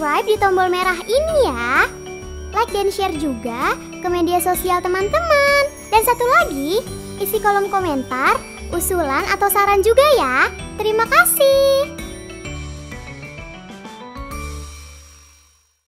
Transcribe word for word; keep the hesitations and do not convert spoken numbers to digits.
subscribe di tombol merah ini ya. Like dan share juga ke media sosial teman-teman. Dan satu lagi, isi kolom komentar, usulan atau saran juga ya. Terima kasih.